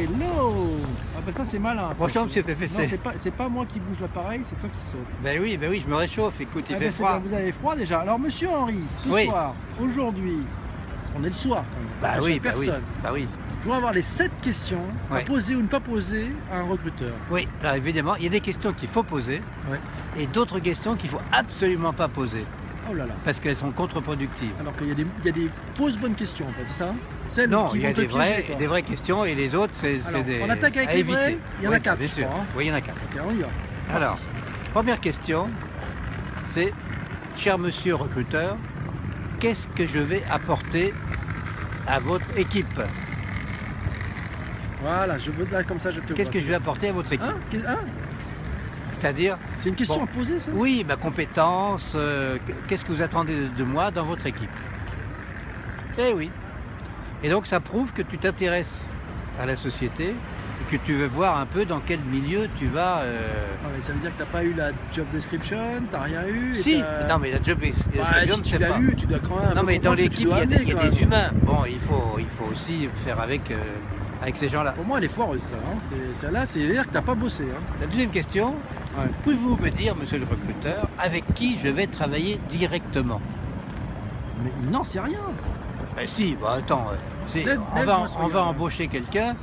Hello. Ah ben ça c'est malin. Bonjour monsieur PPC. C'est pas moi qui bouge l'appareil, c'est toi qui saute. Ben oui, je me réchauffe, écoute, il fait froid. Vous avez froid déjà. Alors monsieur Henri, ce soir, aujourd'hui, on est le soir quand même. Bah oui. Je voudrais avoir les 7 questions à poser ou ne pas poser à un recruteur. Oui, alors évidemment, il y a des questions qu'il faut poser et d'autres questions qu'il ne faut absolument pas poser. Oh là là. Parce qu'elles sont contre-productives. Alors qu'il y a des fausses bonnes questions, en fait, c'est ça? Celles non, il y a des vraies questions et les autres, c'est des. On attaque avec les vrais, il y en a 4. Bien sûr. Crois, hein. Oui, il y en a 4. Ok, on y va. Alors, première question, c'est: cher monsieur recruteur, qu'est-ce que je vais apporter à votre équipe? Voilà, je veux là comme ça, je te. Qu'est-ce que je vais apporter à votre équipe? C'est-à-dire. C'est une question à poser, ça? Oui, ma compétence. Qu'est-ce que vous attendez de moi dans votre équipe? Eh oui. Et donc, ça prouve que tu t'intéresses à la société et que tu veux voir un peu dans quel milieu tu vas. Non, mais ça veut dire que tu n'as pas eu la job description, tu n'as rien eu. Si, non, mais la job description, si tu l'as eu, tu dois quand même. Non, mais dans l'équipe, il y a des humains. Bon, il faut aussi faire avec. Avec ces gens-là. Pour moi, elle est foireuse, ça. Hein. Celle-là, c'est dire que tu n'as pas bossé. Hein. La deuxième question, pouvez-vous me dire, monsieur le recruteur, avec qui je vais travailler directement? Mais il n'en sait rien. Ben si, bah attends, on va embaucher quelqu'un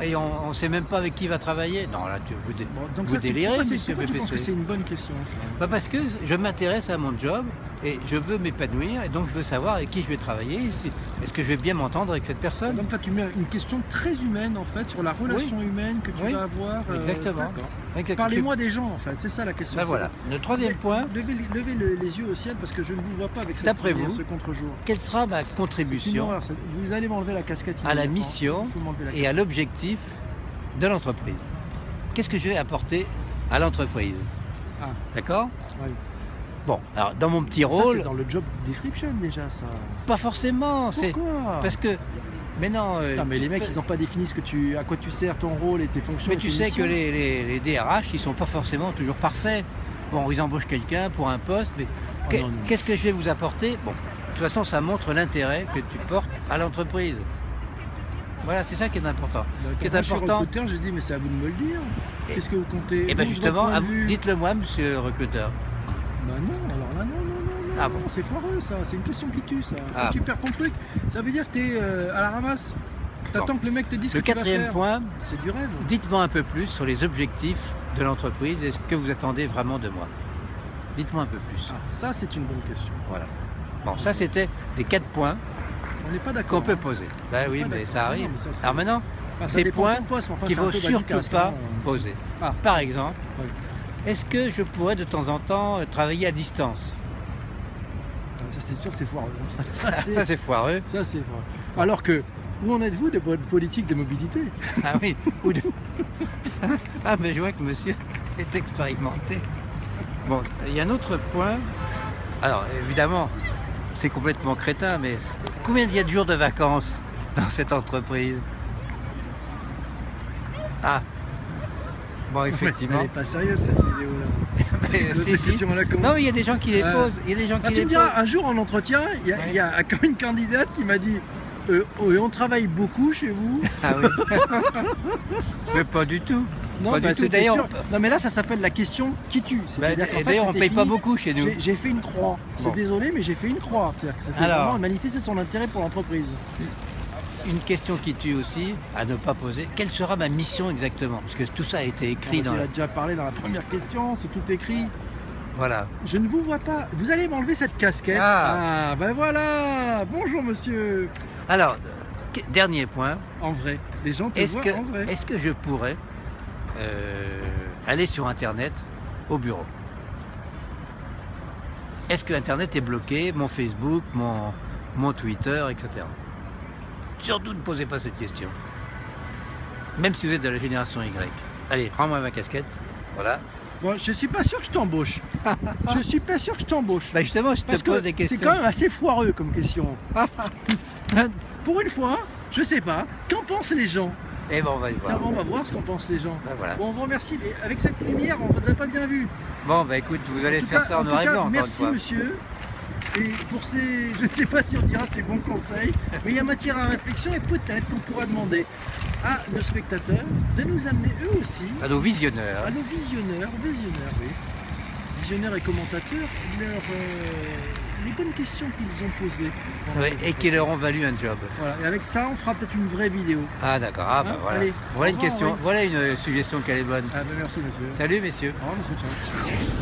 et on ne sait même pas avec qui il va travailler. Non, là, vous délirez, monsieur PPC. Je pense que c'est une bonne question. Ben parce que je m'intéresse à mon job et je veux m'épanouir et donc je veux savoir avec qui je vais travailler. Est-ce que je vais bien m'entendre avec cette personne? Donc là, tu mets une question très humaine, en fait, sur la relation humaine que tu vas avoir. Exactement. Parlez-moi des gens, en fait. C'est ça la question. Ben voilà. Le troisième point. Levez les yeux au ciel parce que je ne vous vois pas avec cette première, ce contre-jour. Quelle sera ma contribution? Vous allez m'enlever la casquette. À la mission et à l'objectif de l'entreprise. Qu'est-ce que je vais apporter à l'entreprise? D'accord? Bon, alors dans mon petit rôle... C'est dans le job description déjà, ça. Pas forcément. Pourquoi? Parce que... Mais non... Attends, mais les mecs, ils n'ont pas défini ce que à quoi tu sers, ton rôle et tes fonctions. Mais tu sais que les DRH, ils ne sont pas forcément toujours parfaits. Bon, ils embauchent quelqu'un pour un poste, mais qu'est-ce que je vais vous apporter? Bon, de toute façon, ça montre l'intérêt que tu portes à l'entreprise. Voilà, c'est ça qui est important. Moi, je suis recruteur, j'ai dit, mais c'est à vous de me le dire. Qu'est-ce que vous comptez? Eh bien justement, dites-le moi, monsieur recruteur. Ben non, alors là non, c'est foireux ça, c'est une question qui tue ça. Si tu perds ton truc, ça veut dire que t'es à la ramasse, t'attends que le mec te dise ce que tu vas faire. Le quatrième point, c'est du rêve. Dites-moi un peu plus sur les objectifs de l'entreprise et ce que vous attendez vraiment de moi. Dites-moi un peu plus. Ah, ça c'est une bonne question. Voilà. Bon, ça c'était les 4 points qu'on peut poser. Ben oui, mais ça arrive. Non, mais ça, alors maintenant, les points qu'il ne faut surtout pas poser. Par exemple... Est-ce que je pourrais de temps en temps travailler à distance? Ça c'est sûr, c'est foireux. Ça c'est foireux. Ça c'est foireux. Alors que, où en êtes-vous de votre politique de mobilité? Ah oui, ou de... Ah mais je vois que monsieur est expérimenté. Bon, il y a un autre point. Alors évidemment, c'est complètement crétin, mais combien il y a de jours de vacances dans cette entreprise? Bon, effectivement. Elle n'est pas sérieuse cette vidéo-là. Non, il y a des gens qui les posent. Un jour en entretien, il y a quand une candidate qui m'a dit on travaille beaucoup chez vous. Ah oui. Mais pas du tout. Non, mais là, ça s'appelle la question qui tue. D'ailleurs, on ne paye pas beaucoup chez nous. J'ai fait une croix. C'est désolé, mais j'ai fait une croix. Alors, manifester son intérêt pour l'entreprise. Une question qui tue aussi, à ne pas poser: quelle sera ma mission exactement? Parce que tout ça a été écrit dans... Tu l'as déjà parlé dans la première question, c'est tout écrit. Voilà. Je ne vous vois pas. Vous allez m'enlever cette casquette. Ah ben voilà. Bonjour monsieur. Alors, dernier point. En vrai, les gens te voient en vrai. Est-ce que je pourrais aller sur Internet au bureau? Est-ce que Internet est bloqué? Mon Facebook, mon Twitter, etc. Surtout ne posez pas cette question, même si vous êtes de la génération Y. Allez, rends-moi ma casquette, voilà. Bon, je suis pas sûr que je t'embauche. Je suis pas sûr que je t'embauche. Bah justement, je te pose des questions. C'est quand même assez foireux comme question. Pour une fois, je sais pas. Qu'en pensent les gens? Eh ben, on va y voir. On va voir ce qu'en pensent les gens. Ben, voilà. Bon, on vous remercie. Mais avec cette lumière, on vous a pas bien vu. Bon, bah écoute, vous allez faire ça en noir et blanc. Merci, monsieur. Et pour ces, je ne sais pas si on dira ces bons conseils, mais il y a matière à réflexion et peut-être qu'on pourra demander à nos spectateurs de nous amener eux aussi. À nos visionneurs. À nos visionneurs, oui. Visionneurs et commentateurs, les bonnes questions qu'ils ont posées. Oui, et qui leur ont valu un job. Voilà, et avec ça, on fera peut-être une vraie vidéo. Ah d'accord, ah, bah, voilà. Allez, voilà une question, voilà une suggestion qu'elle est bonne. Ah ben merci monsieur. Salut messieurs. Au revoir monsieur. Ciao.